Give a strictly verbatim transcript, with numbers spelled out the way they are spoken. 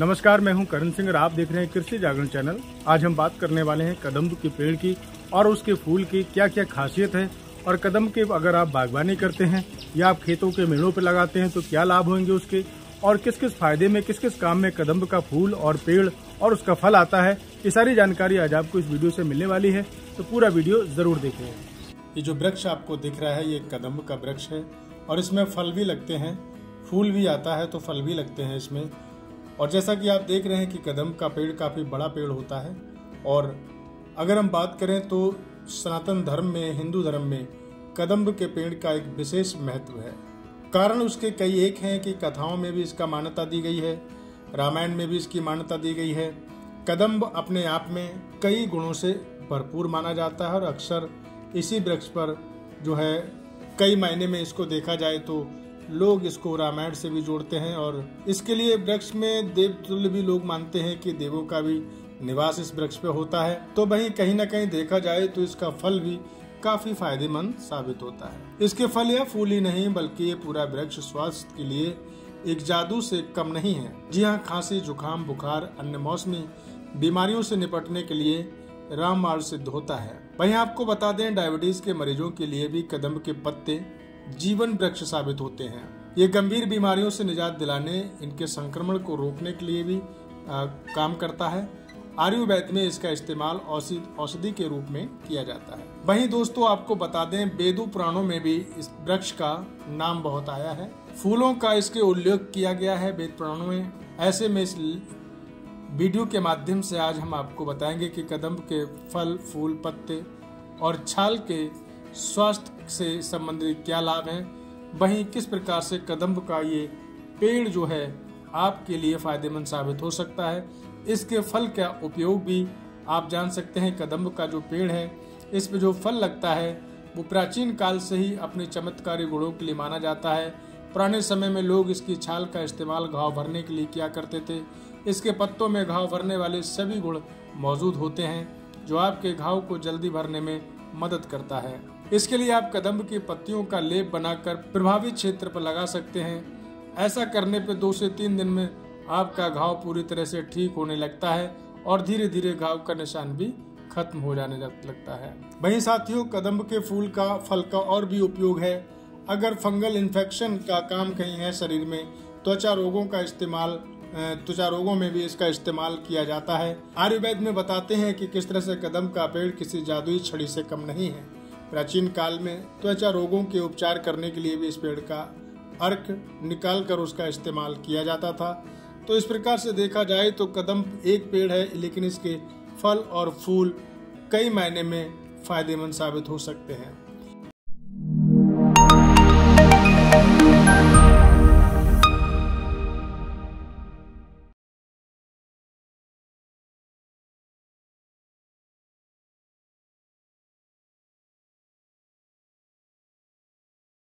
नमस्कार, मैं हूं करण सिंह और आप देख रहे हैं कृषि जागरण चैनल। आज हम बात करने वाले हैं कदम्ब के पेड़ की और उसके फूल की क्या क्या खासियत है, और कदम्ब के अगर आप बागवानी करते हैं या आप खेतों के मेड़ों पर लगाते हैं तो क्या लाभ होंगे उसके, और किस किस फायदे में किस किस काम में कदम्ब का फूल और पेड़ और उसका फल आता है। ये सारी जानकारी आज आपको इस वीडियो से मिलने वाली है, तो पूरा वीडियो जरूर देखें। ये जो वृक्ष आपको दिख रहा है ये कदम्ब का वृक्ष है और इसमें फल भी लगते हैं, फूल भी आता है तो फल भी लगते हैं इसमें। और जैसा कि आप देख रहे हैं कि कदम्ब का पेड़ काफ़ी बड़ा पेड़ होता है। और अगर हम बात करें तो सनातन धर्म में, हिंदू धर्म में कदम्ब के पेड़ का एक विशेष महत्व है। कारण उसके कई एक हैं कि कथाओं में भी इसका मान्यता दी गई है, रामायण में भी इसकी मान्यता दी गई है। कदम्ब अपने आप में कई गुणों से भरपूर माना जाता है और अक्सर इसी वृक्ष पर जो है कई मायने में इसको देखा जाए तो लोग इसको रामायण से भी जोड़ते हैं। और इसके लिए वृक्ष में देवतुल्य भी लोग मानते हैं कि देवों का भी निवास इस वृक्ष पे होता है। तो वहीं कहीं ना कहीं देखा जाए तो इसका फल भी काफी फायदेमंद साबित होता है। इसके फल या फूल ही नहीं बल्कि ये पूरा वृक्ष स्वास्थ्य के लिए एक जादू से कम नहीं है। जी हाँ, खांसी, जुकाम, बुखार, अन्य मौसमी बीमारियों से निपटने के लिए रामबाण सिद्ध होता है। वहीं आपको बता दें डायबिटीज के मरीजों के लिए भी कदम्ब के पत्ते जीवन वृक्ष साबित होते हैं। ये गंभीर बीमारियों से निजात दिलाने, इनके संक्रमण को रोकने के लिए भी आ, काम करता है। आयुर्वेद में इसका इस्तेमाल औषधि के रूप में किया जाता है। वहीं दोस्तों आपको बता दें वेदों पुराणों में भी इस वृक्ष का नाम बहुत आया है, फूलों का इसके उल्लेख किया गया है वेद पुराणों में। ऐसे में इस वीडियो के माध्यम से आज हम आपको बताएंगे कि कदम्ब के फल, फूल, पत्ते और छाल के स्वास्थ्य से संबंधित क्या लाभ हैं, वहीं किस प्रकार से कदम्ब का ये पेड़ जो है आपके लिए फायदेमंद साबित हो सकता है। इसके फल का उपयोग भी आप जान सकते हैं। कदम्ब का जो पेड़ है इस पे जो फल लगता है वो प्राचीन काल से ही अपने चमत्कारी गुणों के लिए माना जाता है। पुराने समय में लोग इसकी छाल का इस्तेमाल घाव भरने के लिए किया करते थे। इसके पत्तों में घाव भरने वाले सभी गुण मौजूद होते हैं जो आपके घाव को जल्दी भरने में मदद करता है। इसके लिए आप कदम्ब की पत्तियों का लेप बनाकर प्रभावित क्षेत्र पर लगा सकते हैं। ऐसा करने पर दो से तीन दिन में आपका घाव पूरी तरह से ठीक होने लगता है और धीरे धीरे घाव का निशान भी खत्म हो जाने लगता है। वहीं साथियों कदम्ब के फूल का, फल का और भी उपयोग है। अगर फंगल इन्फेक्शन का काम कहीं है शरीर में, त्वचा रोगों का इस्तेमाल त्वचा रोगों में भी इसका इस्तेमाल किया जाता है। आयुर्वेद में बताते हैं कि किस तरह से कदम्ब का पेड़ किसी जादुई छड़ी से कम नहीं है। प्राचीन काल में त्वचा रोगों के उपचार करने के लिए भी इस पेड़ का अर्क निकालकर उसका इस्तेमाल किया जाता था। तो इस प्रकार से देखा जाए तो कदम्ब एक पेड़ है, लेकिन इसके फल और फूल कई मायने में फायदेमंद साबित हो सकते हैं।